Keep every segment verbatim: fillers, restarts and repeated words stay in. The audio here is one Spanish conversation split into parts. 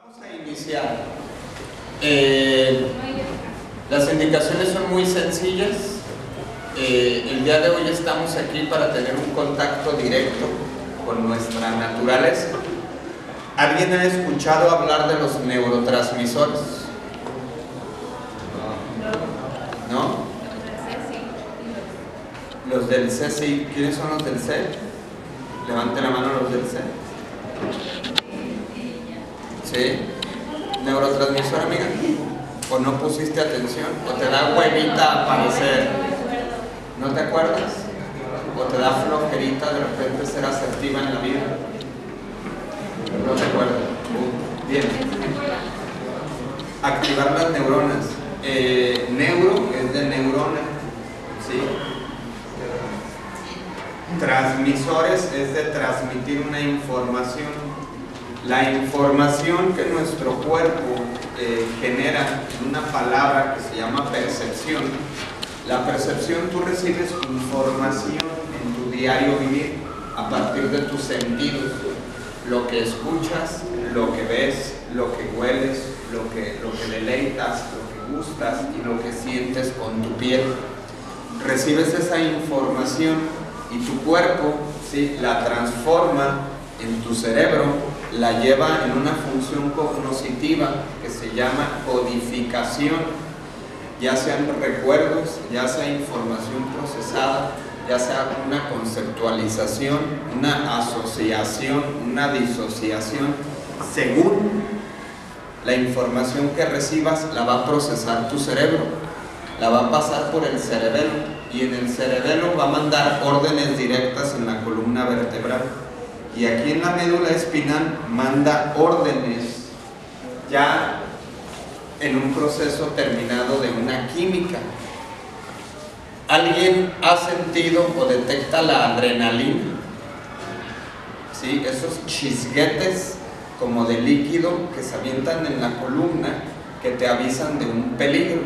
Vamos a iniciar. Eh, las indicaciones son muy sencillas. Eh, el día de hoy estamos aquí para tener un contacto directo con nuestra naturaleza. ¿Alguien ha escuchado hablar de los neurotransmisores? No. ¿No? Los del C, sí. ¿Quiénes son los del C? Levanten la mano los del C. ¿Sí? ¿Neurotransmisor, amiga? ¿O no pusiste atención? ¿O te da huevita aparecer? ¿No te acuerdas? ¿O te da flojerita de repente ser asertiva en la vida? No te acuerdas. Uh, bien. Activar las neuronas. Eh, neuro es de neurona. ¿Sí? Transmisores es de transmitir una información. La información que nuestro cuerpo eh, genera en una palabra que se llama percepción. La percepción, tú recibes información en tu diario vivir a partir de tus sentidos. Lo que escuchas, lo que ves, lo que hueles, lo que, lo que deleitas, lo que gustas y lo que sientes con tu piel. Recibes esa información y tu cuerpo, ¿sí?, la transforma en tu cerebro. La lleva en una función cognoscitiva que se llama codificación, ya sean recuerdos, ya sea información procesada, ya sea una conceptualización, una asociación, una disociación. Según la información que recibas, la va a procesar tu cerebro, la va a pasar por el cerebelo, y en el cerebelo va a mandar órdenes directas en la columna vertebral. Y aquí en la médula espinal manda órdenes ya en un proceso terminado de una química. ¿Alguien ha sentido o detecta la adrenalina? ¿Sí? Esos chisguetes como de líquido que se avientan en la columna que te avisan de un peligro.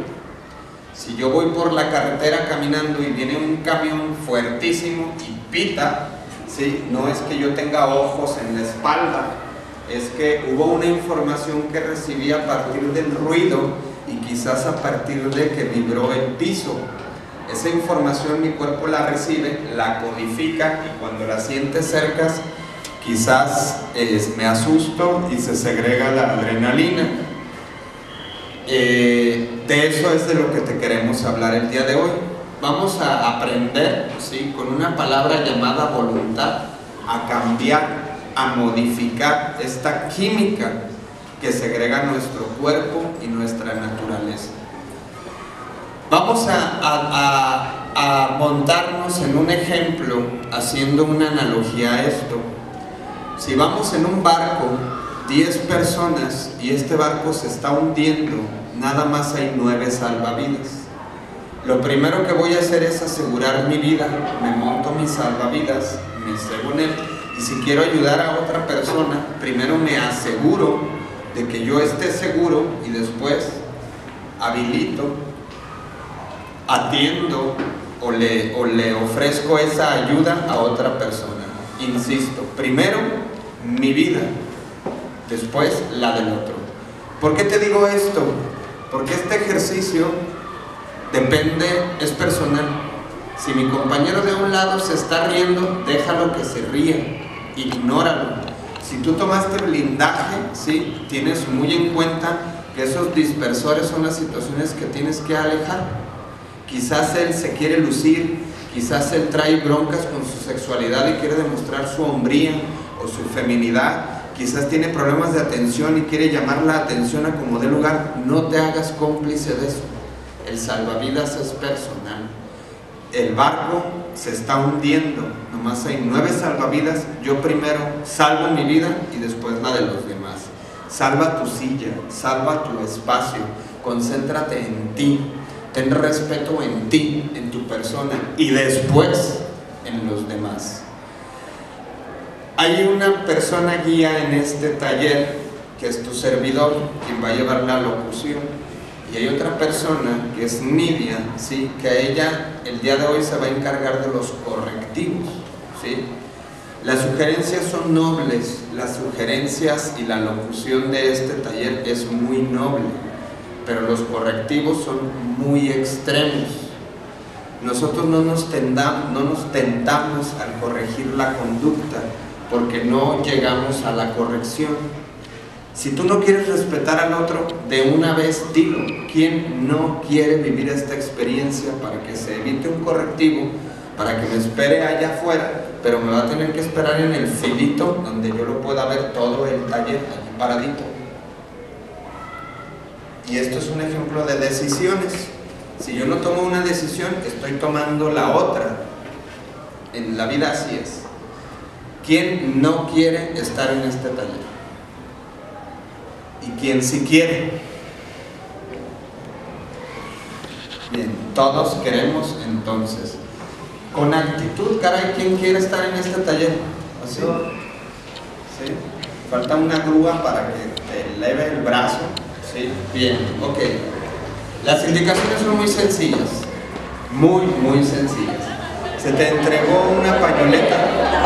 Si yo voy por la carretera caminando y viene un camión fuertísimo y pita, ¿sí? No es que yo tenga ojos en la espalda, es que hubo una información que recibí a partir del ruido y quizás a partir de que vibró el piso. Esa información mi cuerpo la recibe, la codifica, y cuando la siente cerca, quizás eh, me asusto y se segrega la adrenalina. Eh, de eso es de lo que te queremos hablar el día de hoy. Vamos a aprender, ¿sí?, con una palabra llamada voluntad, a cambiar, a modificar esta química que segrega nuestro cuerpo y nuestra naturaleza. Vamos a, a, a, a montarnos en un ejemplo haciendo una analogía a esto. Si vamos en un barco, diez personas, y este barco se está hundiendo, nada más hay nueve salvavidas. Lo primero que voy a hacer es asegurar mi vida. Me monto mis salvavidas, me según él, y si quiero ayudar a otra persona, primero me aseguro de que yo esté seguro y después habilito, atiendo o le, o le ofrezco esa ayuda a otra persona. Insisto, primero mi vida, después la del otro. ¿Por qué te digo esto? Porque este ejercicio depende, es personal. Si mi compañero de un lado se está riendo, déjalo que se ría, ignóralo. Si tú tomaste blindaje, ¿sí?, tienes muy en cuenta que esos dispersores son las situaciones que tienes que alejar. Quizás él se quiere lucir, quizás él trae broncas con su sexualidad y quiere demostrar su hombría o su feminidad, quizás tiene problemas de atención y quiere llamar la atención a como dé lugar. No te hagas cómplice de eso. El salvavidas es personal. El barco se está hundiendo, nomás hay nueve salvavidas. Yo primero salvo mi vida y después la de los demás. Salva tu silla, salva tu espacio, concéntrate en ti, ten respeto en ti, en tu persona, y después en los demás. Hay una persona guía en este taller que es tu servidor, quien va a llevar la locución. Y hay otra persona que es Nidia, ¿sí?, que ella el día de hoy se va a encargar de los correctivos, ¿sí? Las sugerencias son nobles, las sugerencias y la locución de este taller es muy noble, pero los correctivos son muy extremos. Nosotros no nos tendamos, no nos tentamos al corregir la conducta, porque no llegamos a la corrección. Si tú no quieres respetar al otro, de una vez dilo. ¿Quién no quiere vivir esta experiencia para que se evite un correctivo, para que me espere allá afuera, pero me va a tener que esperar en el filito donde yo lo pueda ver todo el taller allí paradito? Y esto es un ejemplo de decisiones. Si yo no tomo una decisión, estoy tomando la otra. En la vida así es. ¿Quién no quiere estar en este taller? ¿Y quién sí quiere? Bien, todos queremos entonces. Con actitud, caray, ¿quién quiere estar en este taller? ¿Así? ¿Sí? Falta una grúa para que te eleve el brazo. ¿Sí? Bien, ok. Las indicaciones son muy sencillas. Muy, muy sencillas. Se te entregó una pañoleta. Emocional.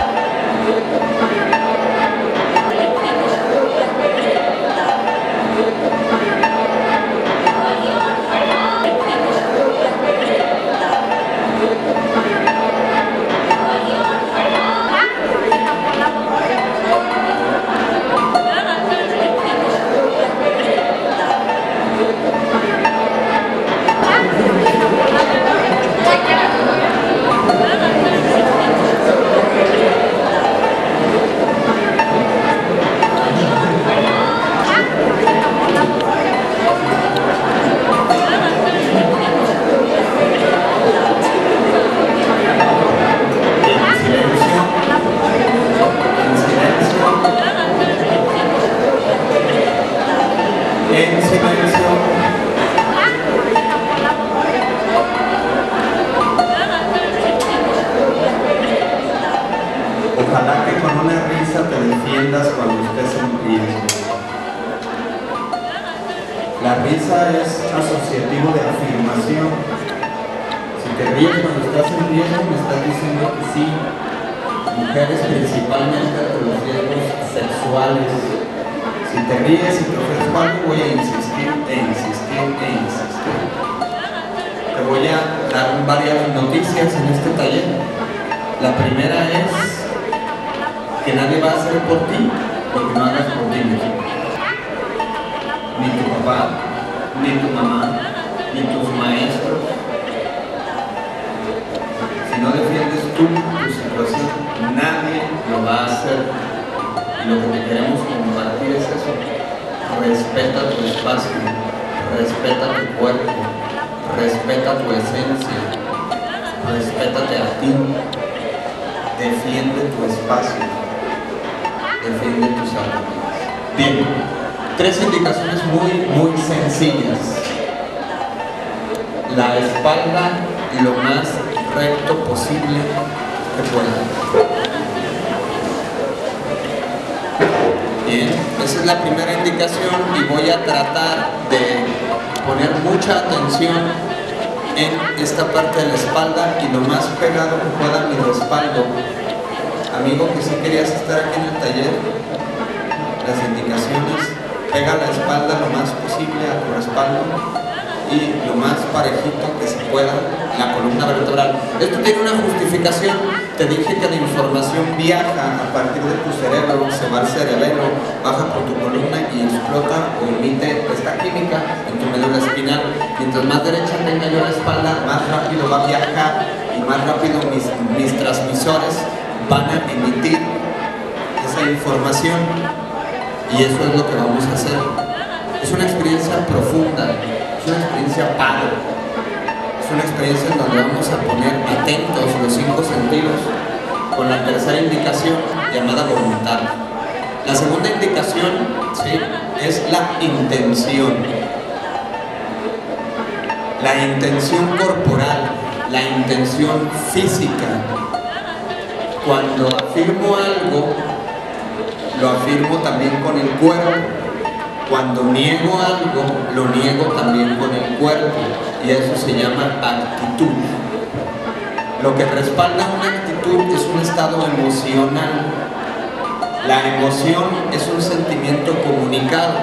La emoción es un sentimiento comunicado.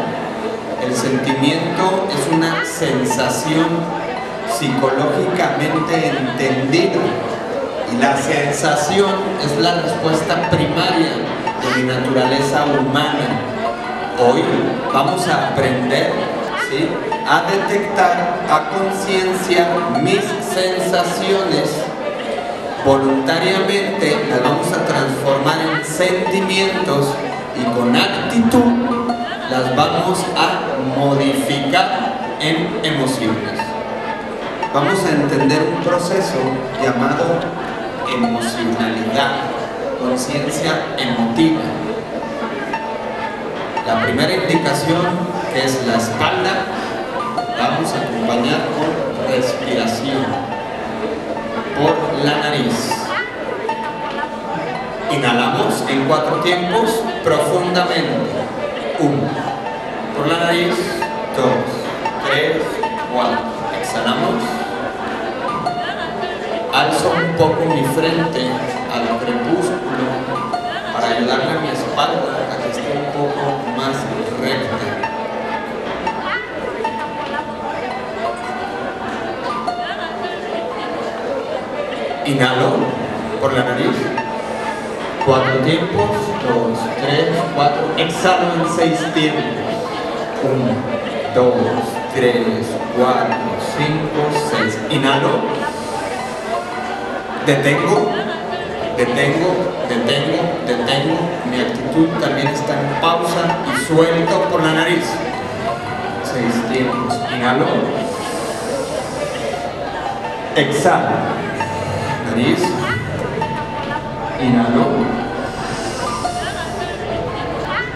El sentimiento es una sensación psicológicamente entendida. Y la sensación es la respuesta primaria de mi naturaleza humana. Hoy vamos a aprender, ¿sí?, a detectar a conciencia mis sensaciones. Voluntariamente las vamos a transformar en sentimientos y con actitud las vamos a modificar en emociones. Vamos a entender un proceso llamado emocionalidad, conciencia emotiva. La primera indicación, que es la espalda, la vamos a acompañar con respiración. Por la nariz inhalamos en cuatro tiempos profundamente: uno por la nariz, dos, tres, cuatro. Exhalamos. Alzo un poco mi frente al crepúsculo para ayudarle a mi espalda a que esté un poco más recta. Inhalo por la nariz, cuatro tiempos, dos, tres, cuatro. Exhalo en seis tiempos, uno, dos, tres, cuatro, cinco, seis. Inhalo, detengo, detengo, detengo, detengo. Mi actitud también está en pausa y suelto por la nariz, seis tiempos. Inhalo, exhalo. Nariz, inhalo,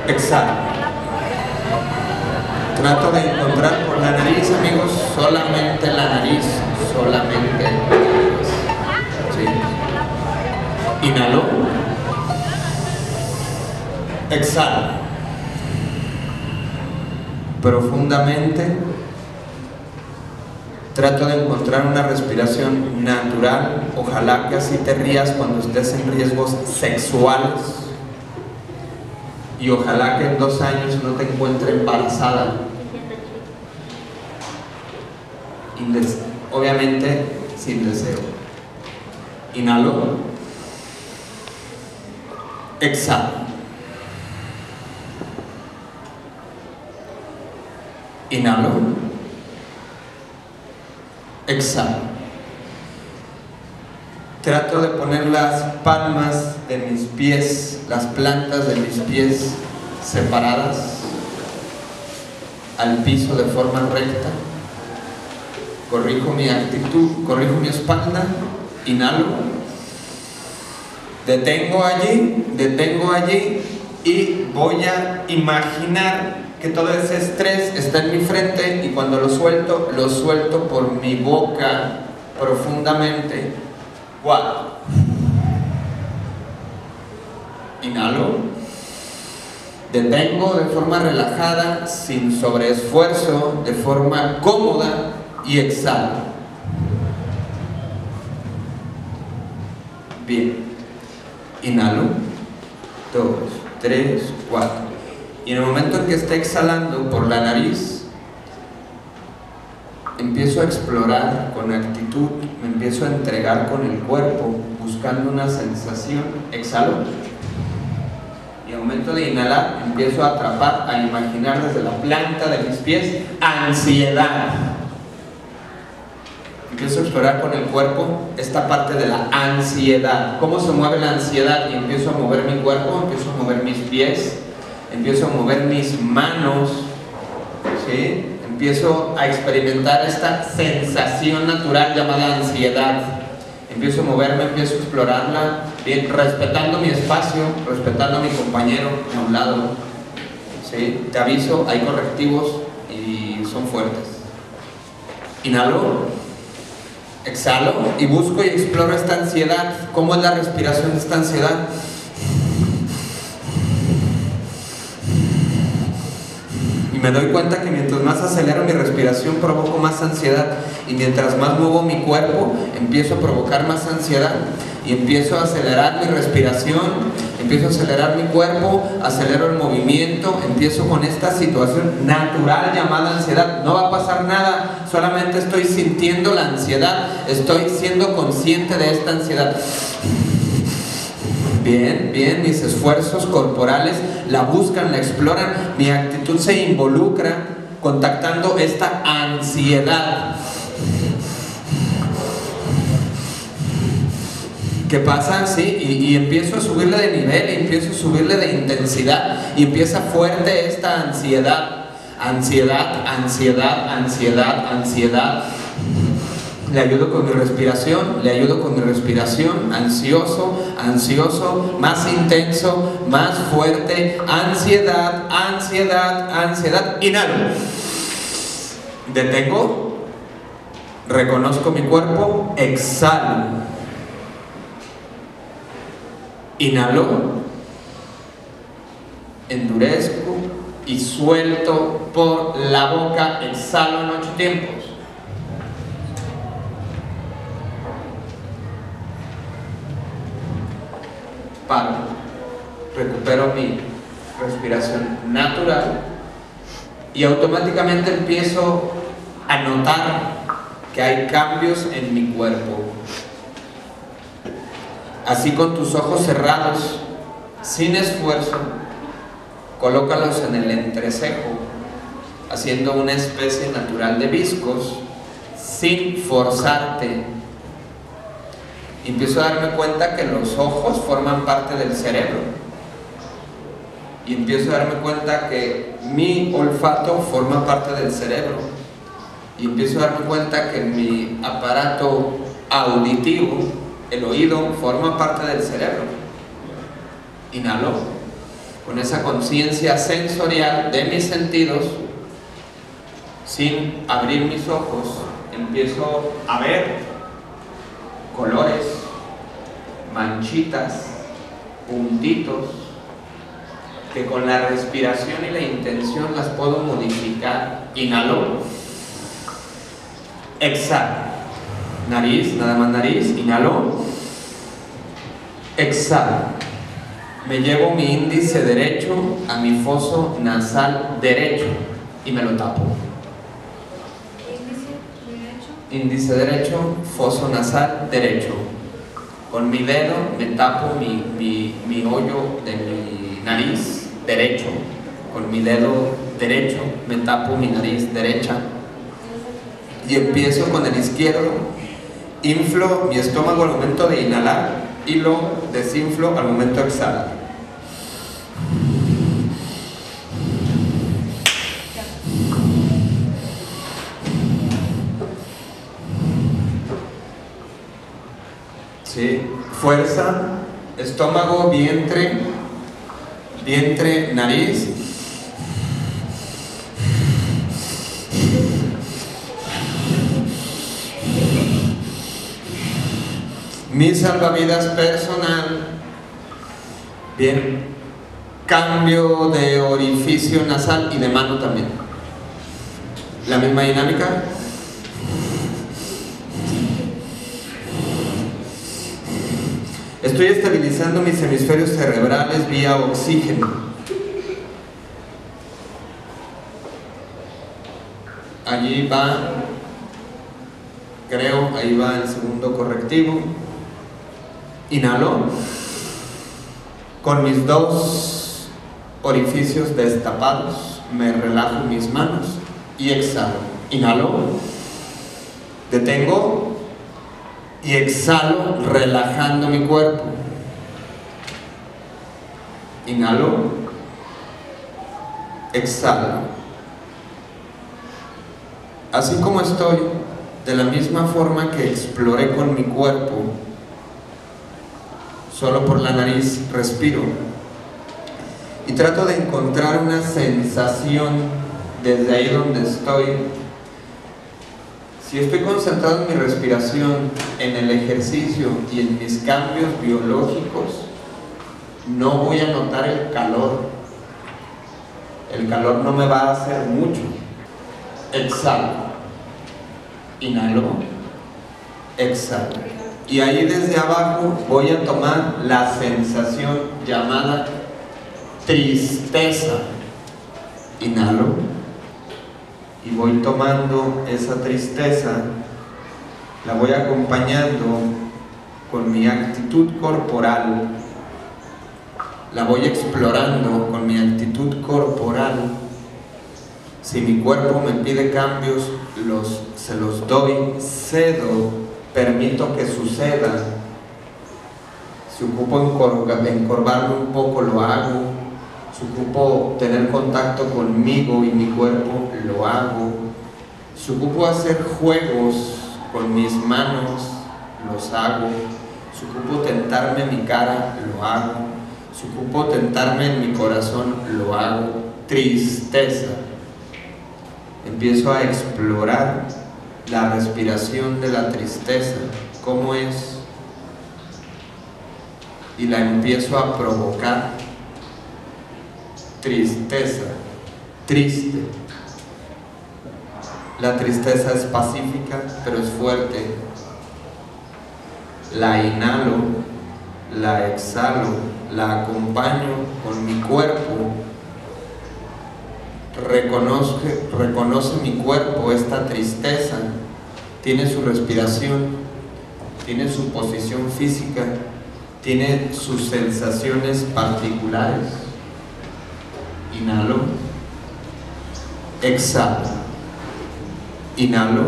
exhalo. Trato de encontrar por la nariz, amigos, solamente la nariz, solamente la nariz. Sí. Inhalo, exhalo profundamente. Trato de encontrar una respiración natural. Ojalá que así te rías cuando estés en riesgos sexuales. Y ojalá que en dos años no te encuentre embarazada. Obviamente sin deseo. Inhalo. Exhalo. Inhalo. Exhalo. Trato de poner las palmas de mis pies, las plantas de mis pies separadas al piso de forma recta. Corrijo mi actitud, corrijo mi espalda. Inhalo. Detengo allí, detengo allí y voy a imaginar que todo ese estrés está en mi frente, y cuando lo suelto, lo suelto por mi boca profundamente. Cuatro. Inhalo. Detengo de forma relajada, sin sobreesfuerzo, de forma cómoda, y exhalo. Bien. Inhalo. Dos, tres, cuatro. Y en el momento en que esté exhalando por la nariz, empiezo a explorar con actitud, me empiezo a entregar con el cuerpo, buscando una sensación. Exhalo. Y al momento de inhalar, empiezo a atrapar, a imaginar desde la planta de mis pies, ansiedad. Empiezo a explorar con el cuerpo esta parte de la ansiedad. ¿Cómo se mueve la ansiedad? Y empiezo a mover mi cuerpo, empiezo a mover mis pies. Empiezo a mover mis manos, ¿sí? Empiezo a experimentar esta sensación natural llamada ansiedad. Empiezo a moverme, empiezo a explorarla, bien, respetando mi espacio, respetando a mi compañero a un lado, ¿sí? Te aviso, hay correctivos y son fuertes. Inhalo, exhalo y busco y exploro esta ansiedad. ¿Cómo es la respiración de esta ansiedad? Me doy cuenta que mientras más acelero mi respiración provoco más ansiedad, y mientras más muevo mi cuerpo empiezo a provocar más ansiedad, y empiezo a acelerar mi respiración, empiezo a acelerar mi cuerpo, acelero el movimiento, empiezo con esta situación natural llamada ansiedad. No va a pasar nada, solamente estoy sintiendo la ansiedad, estoy siendo consciente de esta ansiedad. Bien, bien, mis esfuerzos corporales la buscan, la exploran, mi actitud se involucra contactando esta ansiedad. ¿Qué pasa? Sí, y, y empiezo a subirle de nivel, y empiezo a subirle de intensidad, y empieza fuerte esta ansiedad, ansiedad, ansiedad, ansiedad, ansiedad. Le ayudo con mi respiración, le ayudo con mi respiración, ansioso, ansioso, más intenso, más fuerte, ansiedad, ansiedad, ansiedad, inhalo. Detengo, reconozco mi cuerpo, exhalo, inhalo, endurezco y suelto por la boca, exhalo en ocho tiempos. Paro, recupero mi respiración natural y automáticamente empiezo a notar que hay cambios en mi cuerpo. Así, con tus ojos cerrados, sin esfuerzo, colócalos en el entrecejo, haciendo una especie natural de viscos, sin forzarte. Empiezo a darme cuenta que los ojos forman parte del cerebro, y empiezo a darme cuenta que mi olfato forma parte del cerebro, y empiezo a darme cuenta que mi aparato auditivo, el oído, forma parte del cerebro. Inhalo, con esa conciencia sensorial de mis sentidos, sin abrir mis ojos, empiezo a ver colores, manchitas, puntitos, que con la respiración y la intención las puedo modificar. Inhalo, exhalo, nariz, nada más nariz, inhalo, exhalo, me llevo mi índice derecho a mi foso nasal derecho y me lo tapo. Índice derecho, foso nasal derecho. Con mi dedo me tapo mi, mi, mi hoyo de mi nariz derecho. Con mi dedo derecho me tapo mi nariz derecha. Y empiezo con el izquierdo. Inflo mi estómago al momento de inhalar y lo desinflo al momento de exhalar. Sí. Fuerza, estómago, vientre, vientre, nariz. Mi salvavidas personal. Bien. Cambio de orificio nasal y de mano también. La misma dinámica. Estoy estabilizando mis hemisferios cerebrales vía oxígeno. Allí va, creo, ahí va el segundo correctivo. Inhalo. Con mis dos orificios destapados, me relajo mis manos y exhalo. Inhalo. Detengo. Y exhalo, relajando mi cuerpo. Inhalo, exhalo. Así como estoy, de la misma forma que exploré con mi cuerpo, solo por la nariz respiro y trato de encontrar una sensación desde ahí donde estoy. Si estoy concentrado en mi respiración, en el ejercicio y en mis cambios biológicos, no voy a notar el calor. El calor no me va a hacer mucho. Exhalo. Inhalo. Exhalo. y ahí desde abajo voy a tomar la sensación llamada tristeza. Inhalo y voy tomando esa tristeza, la voy acompañando con mi actitud corporal, la voy explorando con mi actitud corporal. Si mi cuerpo me pide cambios, los, se los doy, cedo, permito que suceda. Si ocupo encorv- encorvarme un poco, lo hago. Si ocupo tener contacto conmigo y mi cuerpo, lo hago. Si ocupo hacer juegos con mis manos, los hago. Si ocupo tentarme mi cara, lo hago. Si ocupo tentarme en mi corazón, lo hago. Tristeza. Empiezo a explorar la respiración de la tristeza, cómo es, y la empiezo a provocar. Tristeza, triste. La tristeza es pacífica, pero es fuerte. La inhalo, la exhalo, la acompaño con mi cuerpo. Reconoce, reconoce mi cuerpo esta tristeza, tiene su respiración, tiene su posición física, tiene sus sensaciones particulares. Inhalo, exhalo, inhalo,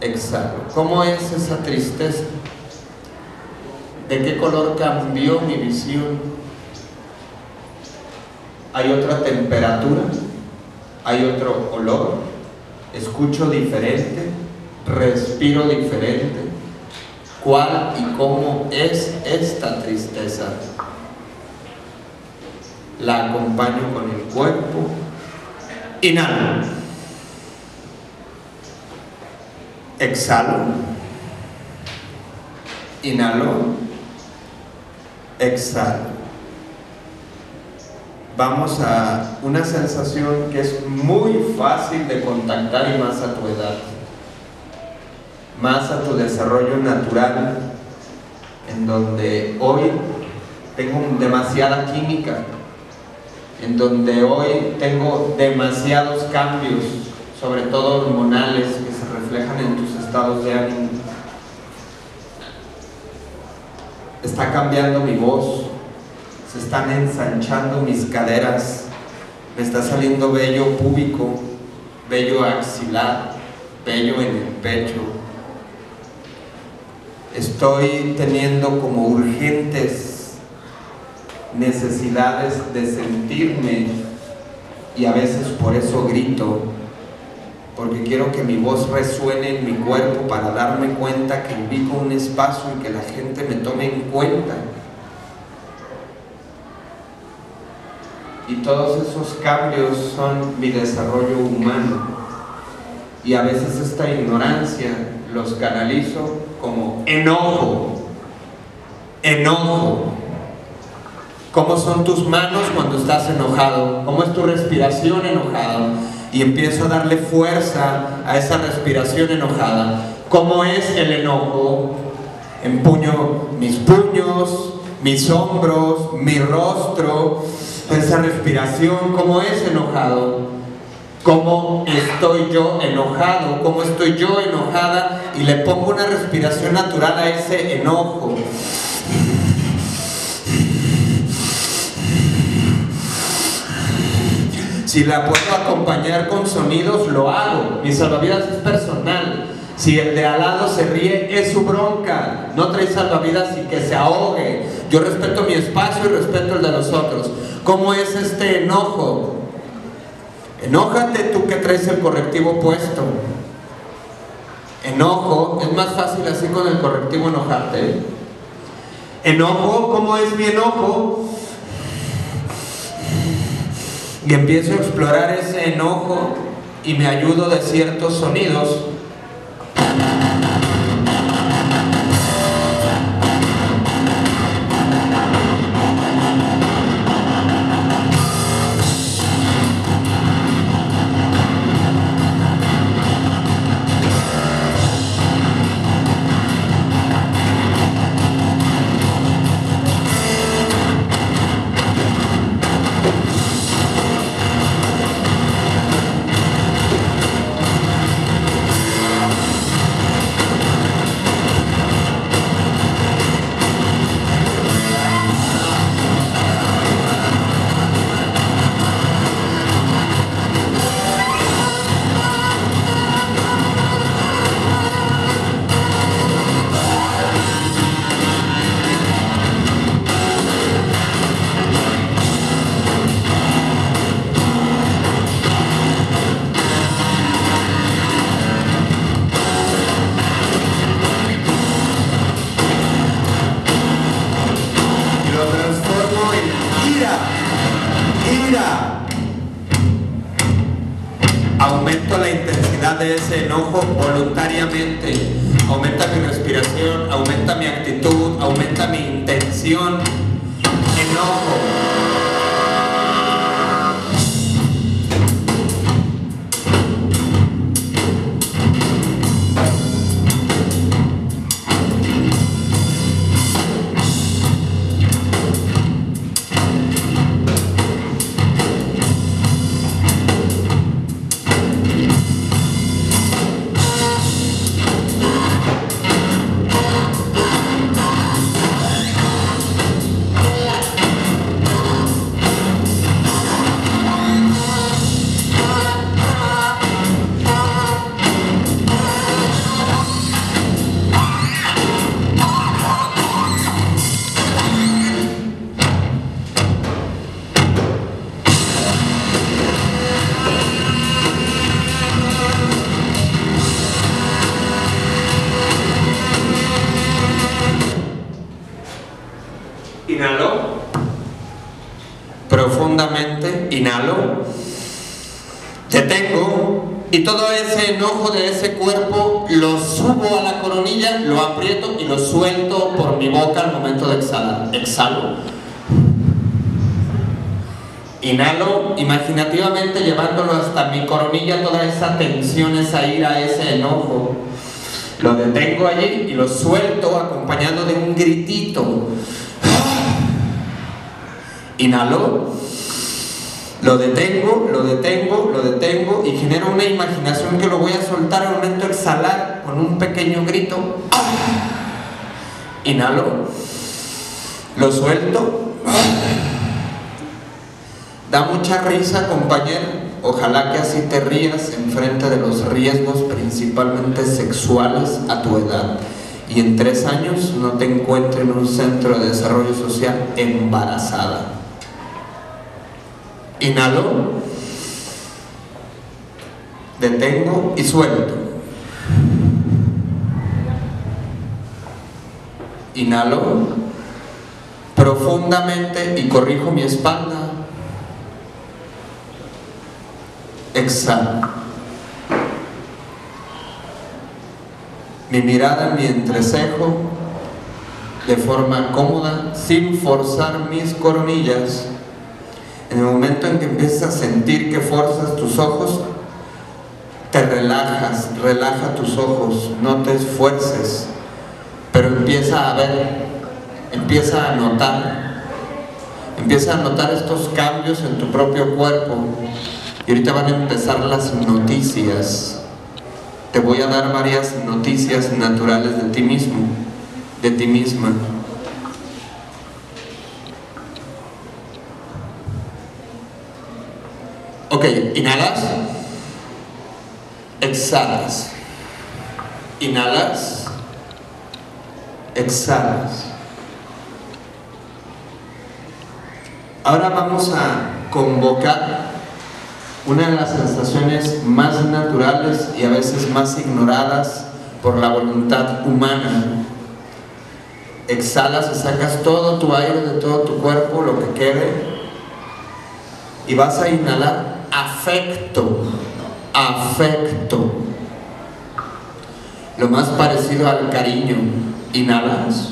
exhalo. ¿Cómo es esa tristeza? ¿De qué color cambió mi visión? Hay otra temperatura, hay otro olor, escucho diferente, respiro diferente. ¿Cuál y cómo es esta tristeza? La acompaño con el cuerpo. Inhalo, exhalo, inhalo, exhalo. Vamos a una sensación que es muy fácil de contactar, y más a tu edad, más a tu desarrollo natural, en donde hoy tengo demasiada química, en donde hoy tengo demasiados cambios, sobre todo hormonales, que se reflejan en tus estados de ánimo. Está cambiando mi voz, se están ensanchando mis caderas, me está saliendo vello púbico, vello axilar, vello en el pecho. Estoy teniendo como urgentes necesidades de sentirme, y a veces por eso grito, porque quiero que mi voz resuene en mi cuerpo para darme cuenta que ubico un espacio y que la gente me tome en cuenta. Y todos esos cambios son mi desarrollo humano, y a veces esta ignorancia los canalizo como enojo. Enojo. ¿Cómo son tus manos cuando estás enojado? ¿Cómo es tu respiración enojada? Y empiezo a darle fuerza a esa respiración enojada. ¿Cómo es el enojo? Empuño mis puños, mis hombros, mi rostro. Esa respiración, ¿cómo es enojado? ¿Cómo estoy yo enojado? ¿Cómo estoy yo enojada? Y le pongo una respiración natural a ese enojo. Si la puedo acompañar con sonidos, lo hago. Mi salvavidas es personal. Si el de al lado se ríe, es su bronca. No trae salvavidas y que se ahogue. Yo respeto mi espacio y respeto el de los otros. ¿Cómo es este enojo? Enójate tú que traes el correctivo puesto. Enojo, es más fácil así con el correctivo enojarte, ¿eh? Enojo, ¿cómo es mi enojo? Y empiezo a explorar ese enojo y me ayudo de ciertos sonidos. aumento la intensidad de ese enojo voluntariamente, aumenta mi respiración, aumenta mi actitud, aumenta mi intención. Enojo. Inhalo, detengo y todo ese enojo de ese cuerpo lo subo a la coronilla, lo aprieto y lo suelto por mi boca al momento de exhalar. Exhalo. Inhalo, imaginativamente llevándolo hasta mi coronilla, toda esa tensión, esa ira, ese enojo. Lo detengo allí y lo suelto acompañado de un gritito. Inhalo. Lo detengo, lo detengo, lo detengo y genero una imaginación que lo voy a soltar al momento de exhalar con un pequeño grito. Inhalo, lo suelto. Da mucha risa, compañero. Ojalá que así te rías enfrente de los riesgos principalmente sexuales a tu edad. Y en tres años no te encuentres en un centro de desarrollo social embarazada. Inhalo, detengo y suelto. Inhalo profundamente y corrijo mi espalda. Exhalo. Mi mirada en mi entrecejo de forma cómoda, sin forzar mis coronillas. En el momento en que empiezas a sentir que forzas tus ojos, te relajas, relaja tus ojos, no te esfuerces, pero empieza a ver, empieza a notar, empieza a notar estos cambios en tu propio cuerpo. Y ahorita van a empezar las noticias. Te voy a dar varias noticias naturales de ti mismo, de ti misma. Ok, inhalas, exhalas, inhalas, exhalas. Ahora vamos a convocar una de las sensaciones más naturales y a veces más ignoradas por la voluntad humana. Exhalas y sacas todo tu aire de todo tu cuerpo, lo que quede, y vas a inhalar. Afecto, afecto, lo más parecido al cariño. Inhalas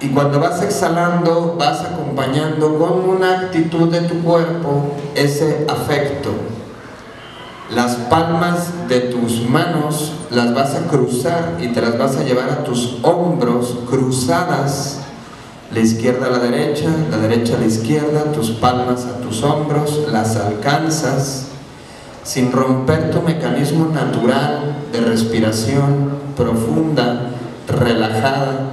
y cuando vas exhalando vas acompañando con una actitud de tu cuerpo ese afecto. Las palmas de tus manos las vas a cruzar y te las vas a llevar a tus hombros cruzadas. La izquierda a la derecha, la derecha a la izquierda, tus palmas a tus hombros, las alcanzas sin romper tu mecanismo natural de respiración profunda, relajada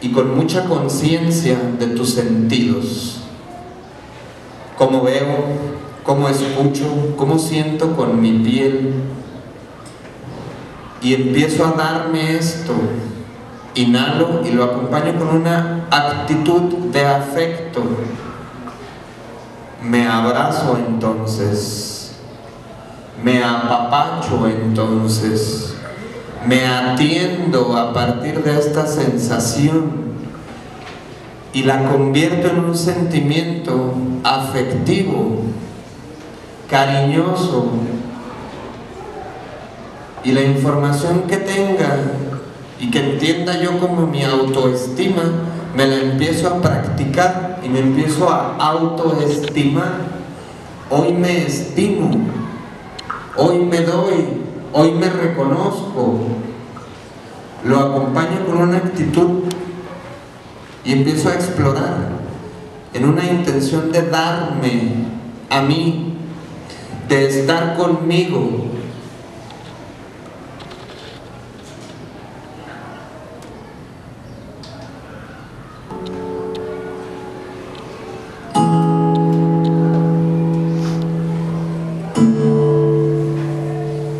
y con mucha conciencia de tus sentidos. ¿Cómo veo? ¿Cómo escucho? ¿Cómo siento con mi piel? Y empiezo a darme esto. Inhalo y lo acompaño con una actitud de afecto. Me abrazo entonces, me apapacho entonces, me atiendo a partir de esta sensación y la convierto en un sentimiento afectivo. cariñoso, y la información que tenga y que entienda yo como mi autoestima, me la empiezo a practicar y me empiezo a autoestimar. Hoy me estimo, hoy me doy, hoy me reconozco, lo acompaño con una actitud y empiezo a explorar en una intención de darme a mí, de estar conmigo.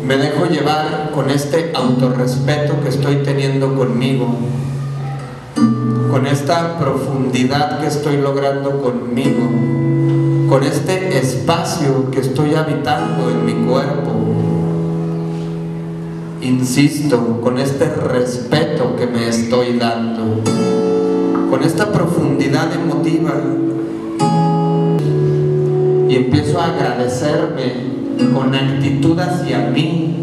Me dejo llevar con este autorrespeto que estoy teniendo conmigo, con esta profundidad que estoy logrando conmigo, con este espacio que estoy habitando en mi cuerpo. Insisto, con este respeto que me estoy dando, con esta profundidad emotiva, y empiezo a agradecerme con actitud hacia mí.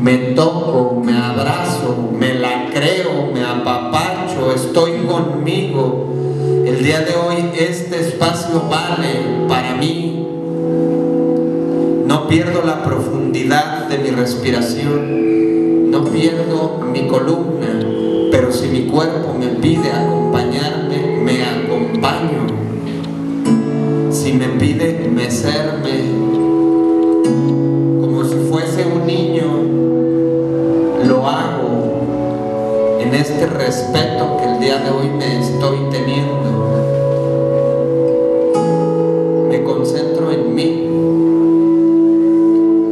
Me toco, me abrazo, me la creo, me apapacho, estoy conmigo. El día de hoy este espacio vale para mí. No pierdo la profundidad de mi respiración, no pierdo mi columna, pero si mi cuerpo me pide acompañarme, me acompaño. Si me pide mecerme, un niño, lo hago en este respeto que el día de hoy me estoy teniendo. Me concentro en mí,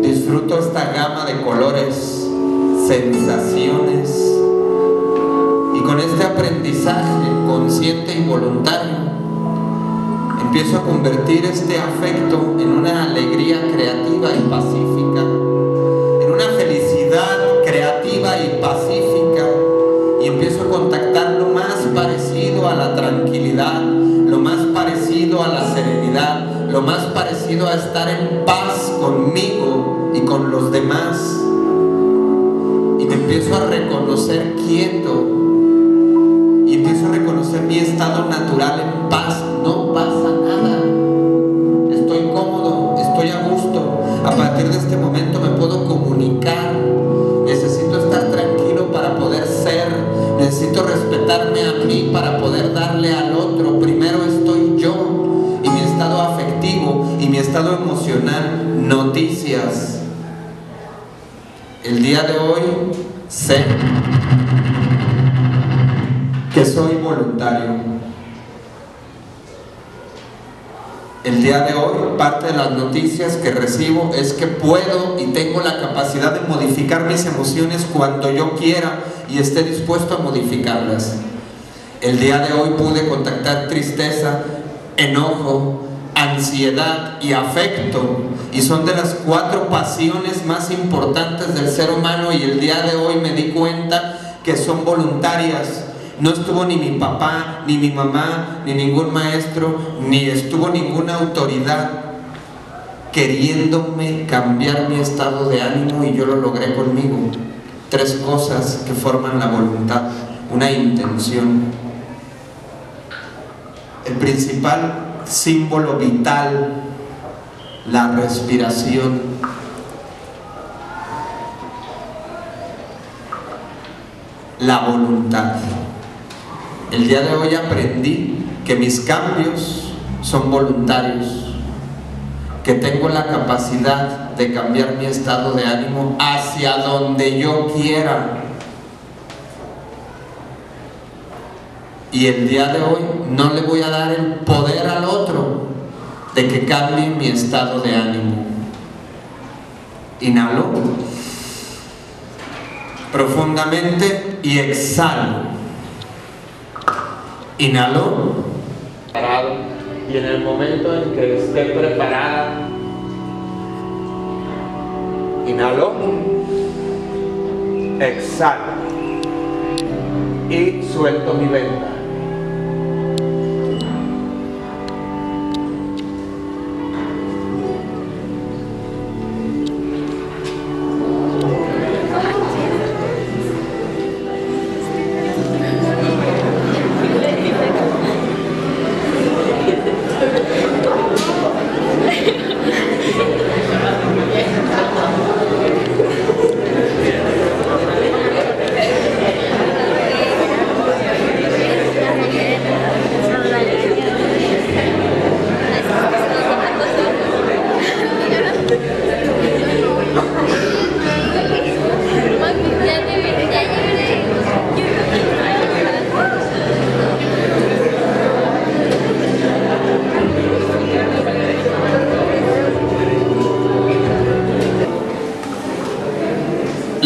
disfruto esta gama de colores, sensaciones, y con este aprendizaje consciente y voluntario empiezo a convertir este afecto en una alegría creativa y pacífica, creativa y pacífica, y empiezo a contactar lo más parecido a la tranquilidad, lo más parecido a la serenidad, lo más parecido a estar en paz conmigo y con los demás, y me empiezo a reconocer quieto y empiezo a reconocer mi estado natural en paz. No pasa nada, estoy cómodo, estoy a gusto. A partir de este momento me puedo comunicar. Necesito estar tranquilo para poder ser. Necesito respetarme a mí para poder darle al otro. Primero estoy yo y mi estado afectivo y mi estado emocional. Noticias. El día de hoy sé que soy voluntario. El día de hoy, parte de las noticias que recibo es que puedo y tengo la capacidad de modificar mis emociones cuando yo quiera y esté dispuesto a modificarlas. El día de hoy pude contactar tristeza, enojo, ansiedad y afecto, y son de las cuatro pasiones más importantes del ser humano, y el día de hoy me di cuenta que son voluntarias. No estuvo ni mi papá, ni mi mamá, ni ningún maestro, ni estuvo ninguna autoridad queriéndome cambiar mi estado de ánimo, y yo lo logré conmigo. Tres cosas que forman la voluntad, una intención. El principal símbolo vital, la respiración. La voluntad. El día de hoy aprendí que mis cambios son voluntarios, que tengo la capacidad de cambiar mi estado de ánimo hacia donde yo quiera. Y el día de hoy no le voy a dar el poder al otro de que cambie mi estado de ánimo. Inhalo profundamente y exhalo. Inhalo. Preparado. Y en el momento en que esté preparada, inhalo, exhalo y suelto mi venda.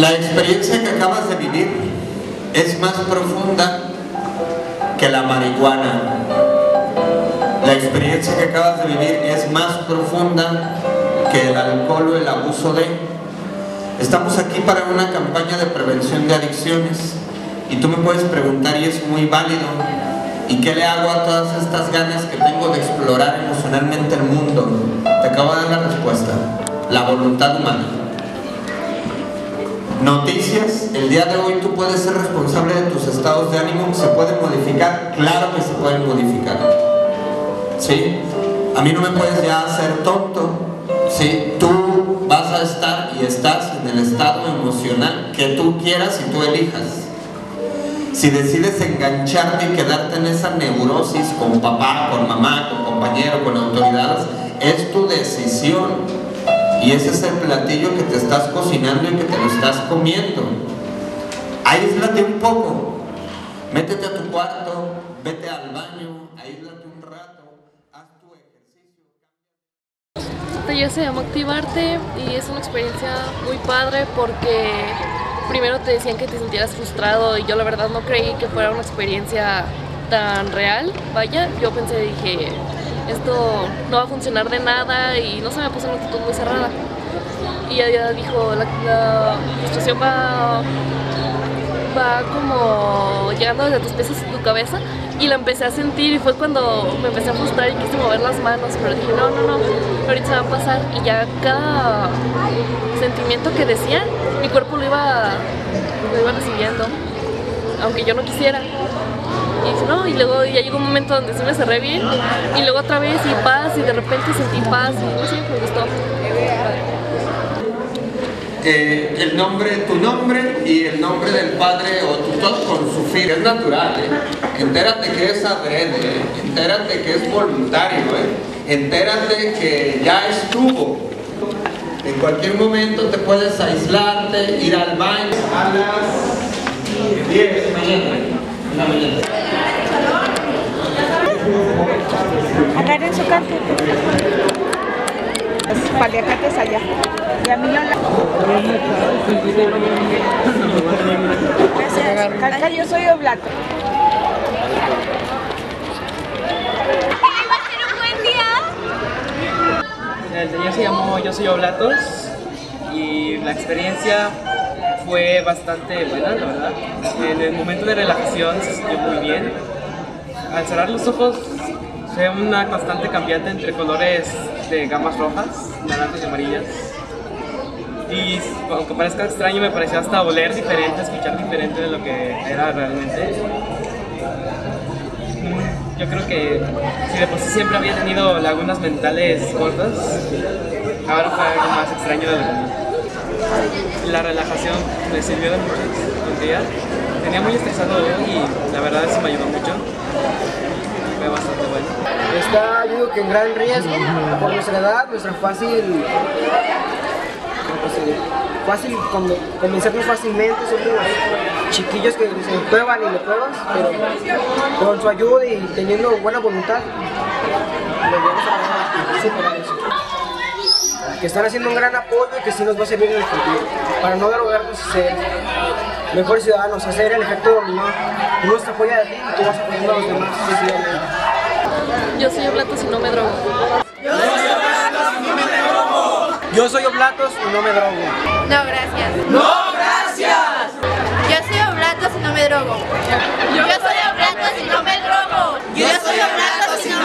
La experiencia que acabas de vivir es más profunda que la marihuana. La experiencia que acabas de vivir es más profunda que el alcohol o el abuso de. Estamos aquí para una campaña de prevención de adicciones y tú me puedes preguntar, y es muy válido, ¿y qué le hago a todas estas ganas que tengo de explorar emocionalmente el mundo? Te acabo de dar la respuesta: la voluntad humana. Noticias, el día de hoy tú puedes ser responsable de tus estados de ánimo. ¿Se pueden modificar? Claro que se pueden modificar, ¿sí? A mí no me puedes ya hacer tonto, ¿sí? Tú vas a estar y estás en el estado emocional que tú quieras y tú elijas. Si decides engancharte y quedarte en esa neurosis con papá, con mamá, con compañero, con autoridades, es tu decisión. Y ese es el platillo que te estás cocinando y que te lo estás comiendo. Aíslate un poco, métete a tu cuarto, vete al baño, aíslate un rato, haz tu ejercicio. Este taller se llama Activarte y es una experiencia muy padre porque primero te decían que te sintieras frustrado y yo la verdad no creí que fuera una experiencia tan real. Vaya, yo pensé, dije, esto no va a funcionar de nada, y no se me puso una actitud muy cerrada. Y ella dijo, la, la frustración va, va como llegando desde tus pies a tu cabeza, y la empecé a sentir, y fue cuando me empecé a frustrar y quise mover las manos, pero dije, no, no, no, ahorita se va a pasar. Y ya cada sentimiento que decían, mi cuerpo lo iba, lo iba recibiendo, aunque yo no quisiera. Y, ¿no? y luego ya llegó un momento donde sí me cerré bien, y luego otra vez y paz, y de repente sentí paz, y sí, me gustó. Eh, el nombre, tu nombre y el nombre del padre o tutor con su fin, es natural, ¿eh? Entérate que es adrede, ¿eh? Entérate que es voluntario, ¿eh? Entérate que ya estuvo. En cualquier momento te puedes aislarte, ir al baño a las diez de la mañana. Acá en su casa. Los paliacates allá. Y a mí no la... Gracias. Acá yo soy Oblato. ¿Va a ser un buen día? El taller se llamó Yo soy Oblatos y la experiencia fue bastante buena, la verdad. En el momento de relajación se sintió muy bien. Al cerrar los ojos fue una constante cambiante entre colores de gamas rojas, naranjas y amarillas. Y aunque parezca extraño, me pareció hasta oler diferente, escuchar diferente de lo que era realmente. Yo creo que si de por sí siempre había tenido lagunas mentales cortas, ahora fue algo más extraño de lo que... La relajación me sirvió de mucho un día. Tenía muy estresado y la verdad eso me ayudó mucho. Fue bastante bueno. Está, yo digo que en gran riesgo por nuestra edad, nuestra fácil... Fácil, convencernos fácilmente, son chiquillos que se prueban y lo pruebas, pero con su ayuda y teniendo buena voluntad, lo vamos a superar eso. Que están haciendo un gran apoyo y que sí nos va a servir en el futuro, para no derogarnos a ser mejores ciudadanos, a ser el efecto dominó. No te apoya de ti y tú vas apoyando a los demás. Yo soy Oblatos y no me drogo. Yo soy Oblatos y no me drogo. Yo soy Oblatos y no me drogo. No, gracias. No, gracias. Yo soy Oblatos y no me drogo. Yo soy Oblatos y no me drogo. Yo soy Oblatos y no me drogo.